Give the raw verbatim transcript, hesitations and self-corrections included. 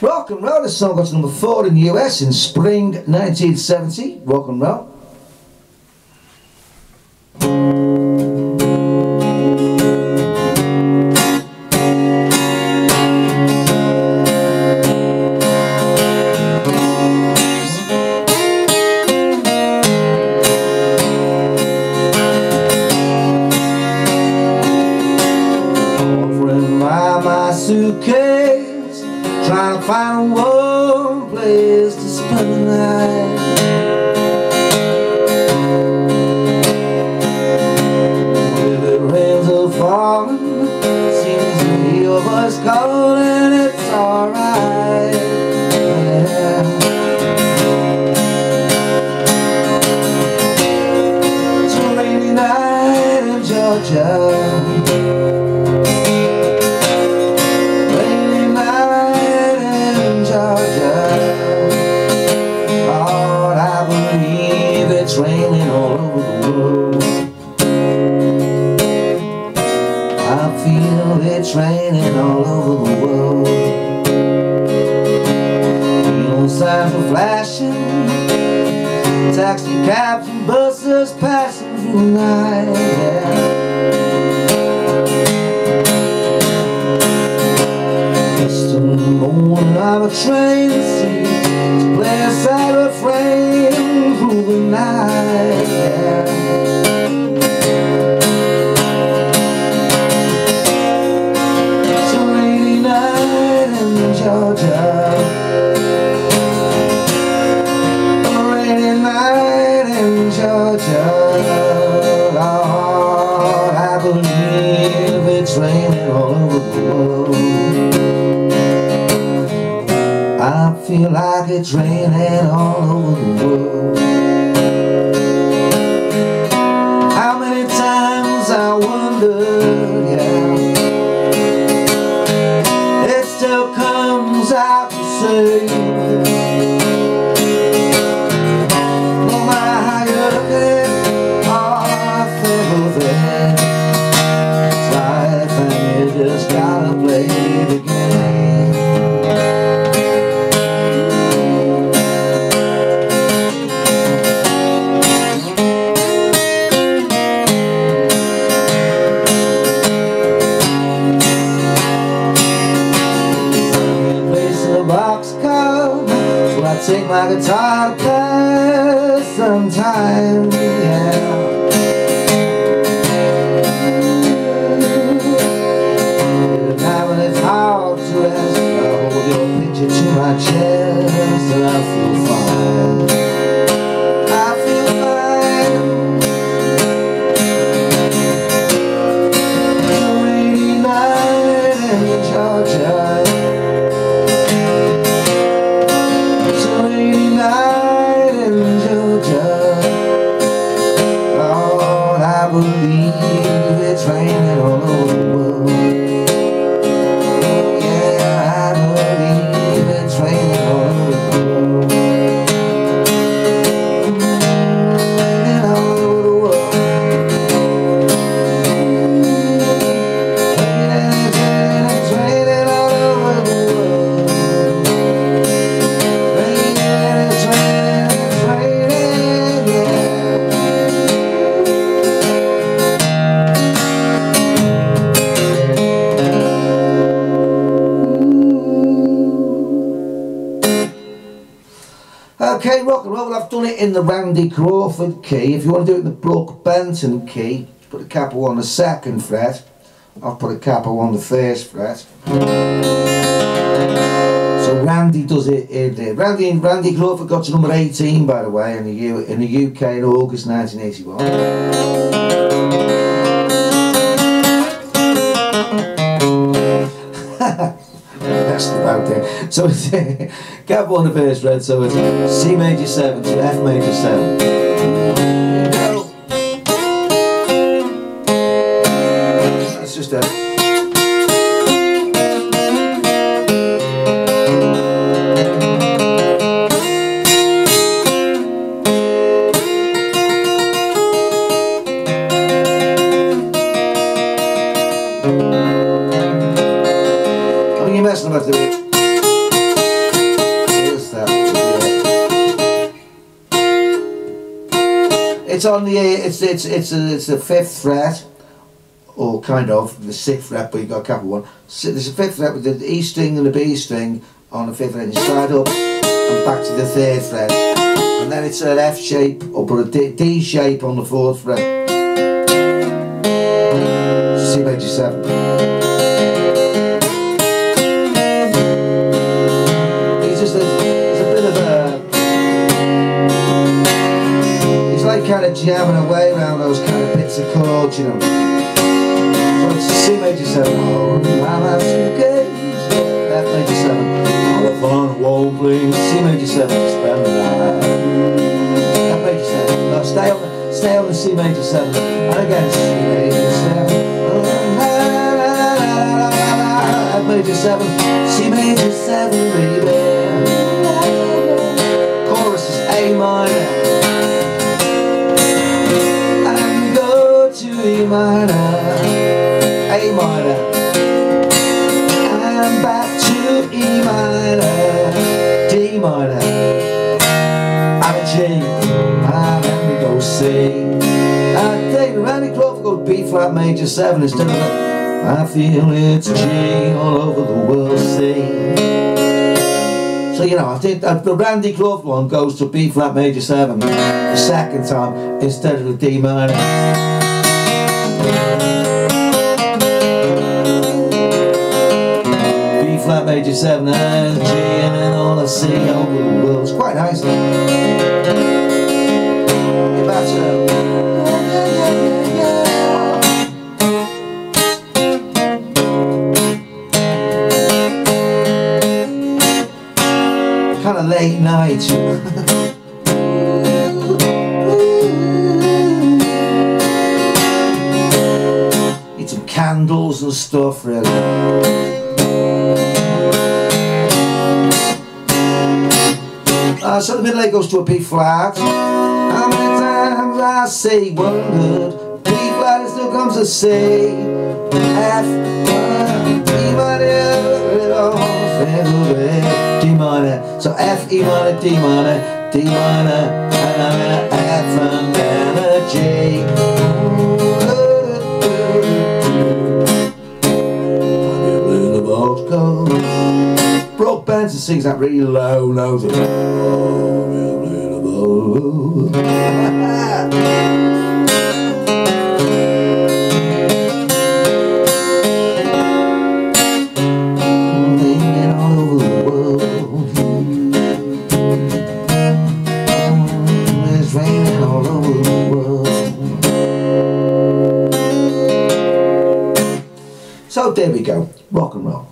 Rock and Roll, the song got to number four in the U S in spring nineteen seventy. Rock and Roll. Suitcase, trying to find one place to spend the night. If it rains or falling, seems to hear a voice calling. It's alright, yeah. It's a rainy night in Georgia. Raining all over the world. I feel it's raining all over the world. Neon signs are flashing, taxi cabs and buses passing through the night. Yeah. Just a moan of a train seems to play a sad refrain through the night, yeah. It's a rainy night in Georgia. A rainy night in Georgia. Lord, I believe it's raining all over the world. I feel like it's raining all over the world. Take my guitar to play sometime, yeah. And now when it's hard to rest, I hold your picture to my chest, and I feel fine. I feel fine. It's a rainy night in Georgia. Okay, rock and roll, I've done it in the Randy Crawford key. If you want to do it in the Brook Benton key, put a capo on the second fret. I've put a capo on the first fret. So Randy does it in there. Randy and Randy Crawford got to number eighteen, by the way, in the, U in the U K in August nineteen eighty-one. About there. So it's capo on the first fret, so it's C major seven to F major seven. That's just a messing about the it's on the it's it's it's a, it's the fifth fret, or kind of the sixth fret, but you've got a couple one. So there's a fifth fret with the E string and the B string on the fifth fret. You slide up and back to the third fret, and then it's an F shape or but a D, D shape on the fourth fret. C major seven. He's just a, he's a bit of a. He's like kind of jamming away around those kind of bits of chords, you know. C major seven, oh, I'll have some games. F major seven, all up on the wall, please. C major seven, spend the night. F major seven, no, stay on the, stay on the C major seven, and again C major seven, F major seven, C major seven, baby. Chorus is A minor, and we go to E minor. A minor, and back to E minor, D minor, and a G, and then we go C, and then Randy Crawford goes B flat major seven instead of I feel it's G all over the world, C. So you know, I think the Randy Crawford one goes to B flat major seven the second time instead of the D minor. Flat major seven and G, and then all I see over the world. It's quite nice. Kind of late night. Eat some candles and stuff, really. Uh, so the middle eight goes to a B flat. How many times I say one good? B flat and still comes a C. F, one, E minor, D minor. So F, E minor, D minor, D minor, and I'm in a F and then a G. I'm the box goes. Brook Benton sings that really low, low, low, low, so there we go, rock and roll.